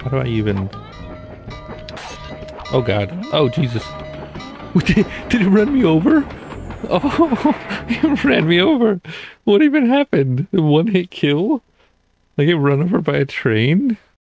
How do I even... Oh god. Oh Jesus. Did it run me over? Oh, it ran me over. What even happened? One hit kill? Like it run over by a train?